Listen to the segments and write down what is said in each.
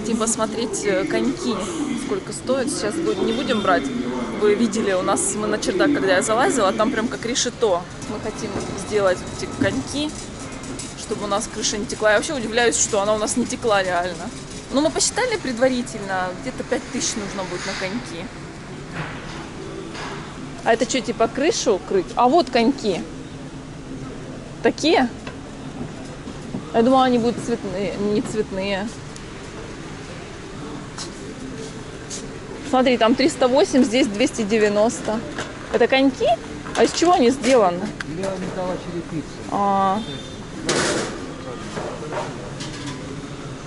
Хотим посмотреть коньки, сколько стоит. Сейчас не будем брать. Вы видели, у нас мы на чердак, когда я залазила, там прям как решето. Мы хотим сделать эти коньки, чтобы у нас крыша не текла. Я вообще удивляюсь, что она у нас не текла реально. Но мы посчитали предварительно, где-то 5000 нужно будет на коньки. А это что, типа крышу укрыть? А вот коньки. Такие? Я думала, они будут цветные, не цветные. Смотри, там 308, здесь 290. Это коньки? А из чего они сделаны? Я металла черепицы.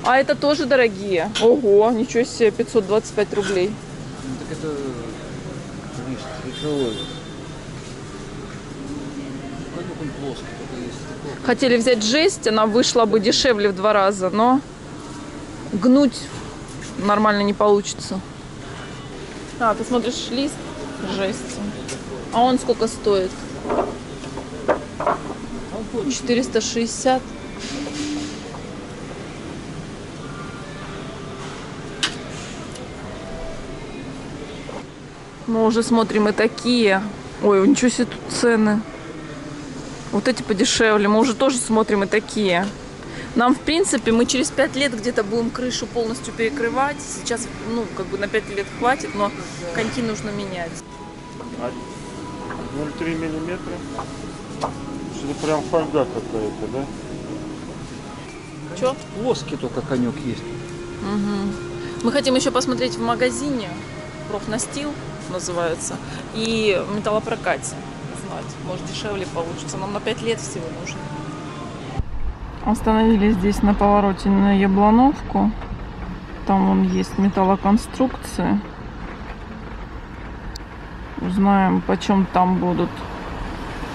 А это тоже дорогие. Ого, ничего себе, 525 рублей. Ну, так это... Хотели взять жесть, она вышла бы дешевле в 2 раза, но гнуть нормально не получится. А, ты смотришь лист жести. А он сколько стоит? 460. Мы уже смотрим и такие. Ой, ничего себе тут цены. Вот эти подешевле. Мы уже тоже смотрим и такие. Нам, в принципе, мы через 5 лет где-то будем крышу полностью перекрывать. Сейчас, ну, как бы на 5 лет хватит, но коньки нужно менять. 0,3 миллиметра. Что-то прям фольга какая-то, да? Че? Плоский только конек есть. Угу. Мы хотим еще посмотреть в магазине. Профнастил называется, и металлопрокате узнать, может, дешевле получится. Нам на 5 лет всего нужно. Остановились здесь на повороте на Яблоновку. Там вон есть металлоконструкции. Узнаем, почем там будут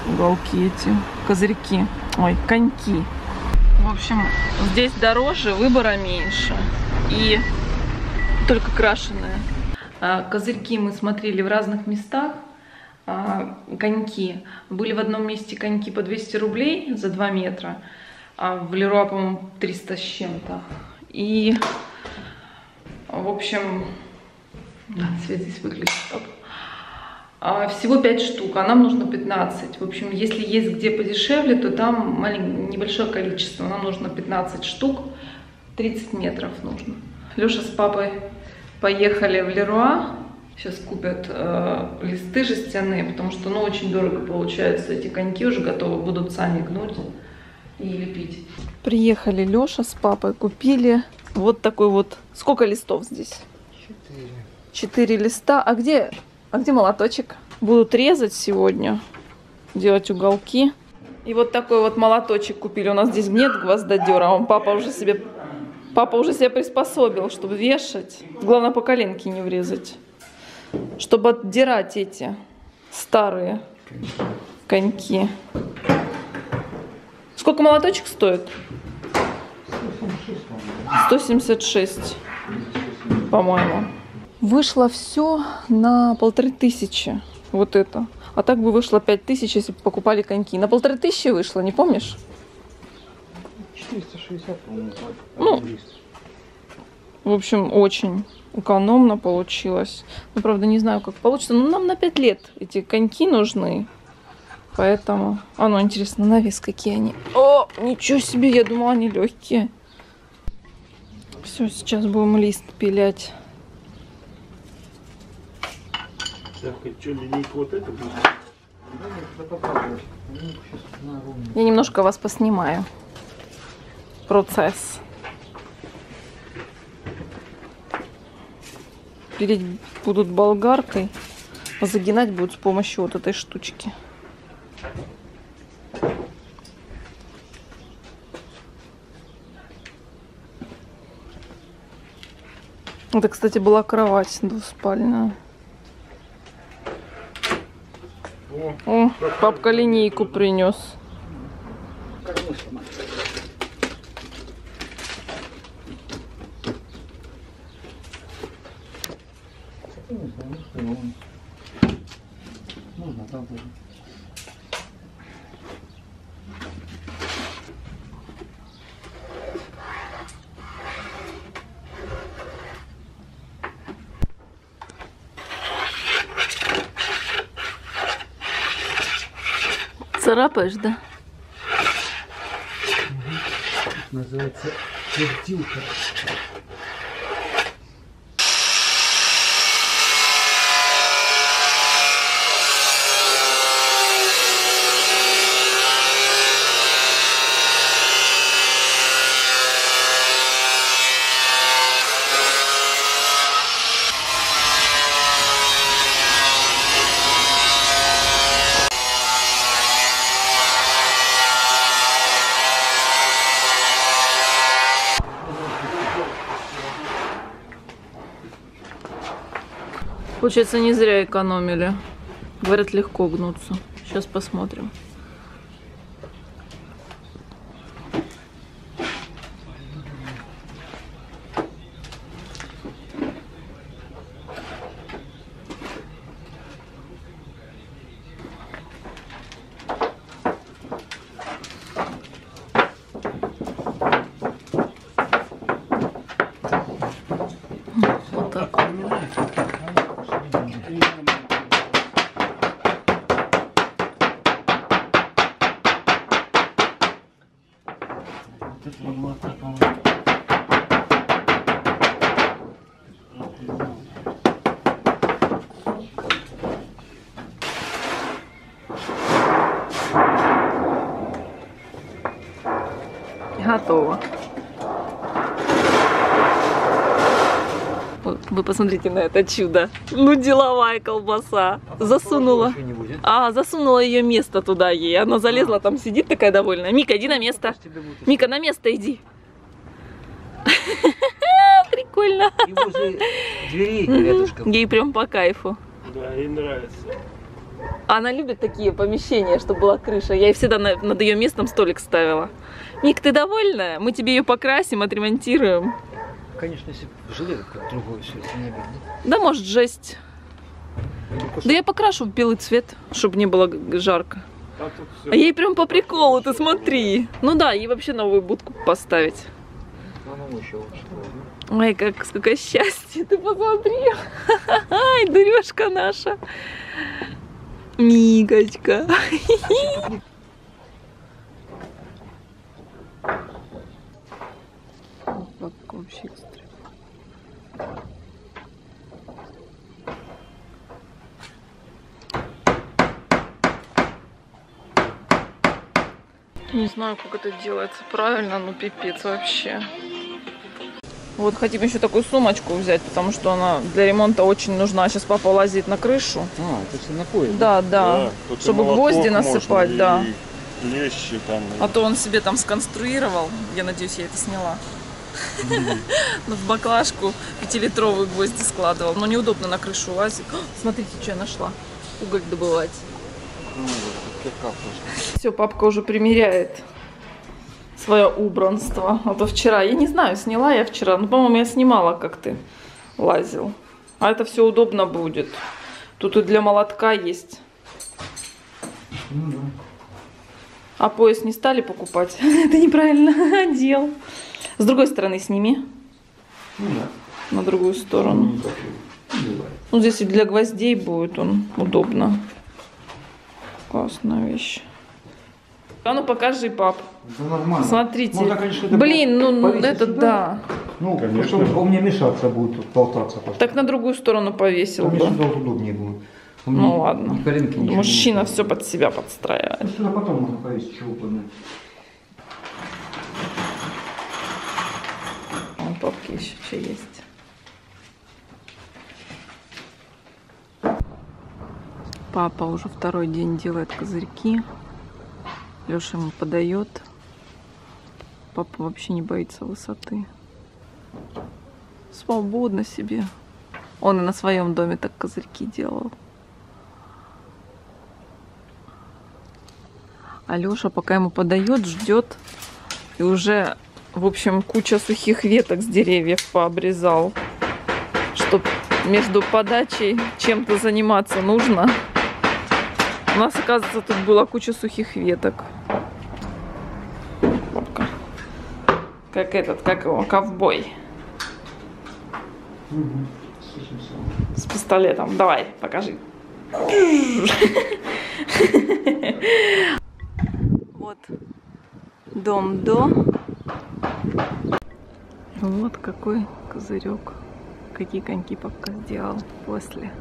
уголки эти, козырьки. Ой, коньки. В общем, здесь дороже, выбора меньше. И только крашеные. Козырьки мы смотрели в разных местах, коньки. Были в одном месте коньки по 200 рублей за 2 метра, а в Леруа, по-моему, 300 с чем-то. И, в общем, свет здесь выключить. Всего 5 штук, а нам нужно 15. В общем, если есть где подешевле, то там небольшое количество. Нам нужно 15 штук, 30 метров нужно. Леша с папой... Поехали в Леруа, сейчас купят листы жестяные, потому что, ну, очень дорого получается, эти коньки уже готовы, будут сами гнуть и лепить. Приехали Леша с папой, купили вот такой вот, сколько листов здесь? 4. 4 листа, а где молоточек? Будут резать сегодня, делать уголки. И вот такой вот молоточек купили, у нас здесь нет гвоздодера, он папа уже себя приспособил, чтобы вешать. Главное, по коленке не врезать. Чтобы отдирать эти старые коньки. Сколько молоточек стоит? 176, по-моему. Вышло все на 1500. Вот это. А так бы вышло 5000, если бы покупали коньки. На 1500 вышло, не помнишь? 460, по-моему, ну, в общем, очень экономно получилось. Ну, правда, не знаю, как получится. Но нам на 5 лет эти коньки нужны. Поэтому... А, ну, интересно, на вес какие они. О, ничего себе, я думала, они легкие. Все, сейчас будем лист пилять. Так, что, линейка вот эта будет? Я немножко вас поснимаю. Процесс. Пилить будут болгаркой, а загинать будут с помощью вот этой штучки. Это, кстати, была кровать двуспальная. О, папка линейку принес. Царапаешь, да? Угу. Это называется твердилка. Получается, не зря экономили. Говорят, легко гнуться. Сейчас посмотрим. Вот так. Готово. Вы посмотрите на это чудо. Ну, деловая колбаса. Засунула. А, засунула ее место туда ей. Она залезла, там сидит такая довольная. Мика, иди на место. Мика, на место иди. Прикольно. И возле дверей рядышком. Ей прям по кайфу. Да, ей нравится. Она любит такие помещения, чтобы была крыша. Я ей всегда над ее местом столик ставила. Мик, ты довольна? Мы тебе ее покрасим, отремонтируем. Конечно, если железо как другое все это не видно. Да, может, жесть. Да я покрашу в белый цвет, чтобы не было жарко. А ей прям по приколу, ты смотри. Ну да, ей вообще новую будку поставить. Ой, как сколько счастья, ты посмотри. Ай, дурёшка наша. Мигочка. Вообще экстрим. Не знаю, как это делается правильно, но пипец вообще. Вот хотим еще такую сумочку взять, потому что она для ремонта очень нужна. Сейчас папа лазит на крышу. А, то есть на пояс? Да, да. Чтобы гвозди насыпать, да. Лещи там. А то он себе там сконструировал. Я надеюсь, я это сняла. В баклажку 5-литровые гвозди складывал. Но неудобно на крышу лазить. Смотрите, что я нашла. Уголь добывать. Все, папка уже примеряет свое убранство. А то вчера, я не знаю, сняла я вчера. Ну, по-моему, я снимала, как ты лазил. А это все удобно будет. Тут и для молотка есть. А пояс не стали покупать. Это неправильно одел. С другой стороны сними. Ну, да. На другую сторону. Ну, здесь и для гвоздей будет он удобно. Классная вещь. А ну покажи, пап. Смотрите. Ну, да, конечно, блин, ну это сюда. Да. Ну, конечно, он мне мешаться будет, болтаться. Так на другую сторону повесил. Мне сюда удобнее будет. Ну ладно. Мужчина все под себя подстраивает. Ну, сюда потом можно повесить чего угодно. Папки еще что есть. Папа уже второй день делает козырьки. Леша ему подает. Папа вообще не боится высоты. Свободно себе. Он и на своем доме так козырьки делал. А Леша пока ему подает, ждет и уже... В общем, куча сухих веток с деревьев пообрезал, чтоб между подачей чем-то заниматься нужно. У нас, оказывается, тут была куча сухих веток. Как этот, как его, ковбой. С пистолетом. Давай, покажи. Вот дом до. Вот какой козырек, какие коньки папка сделал после.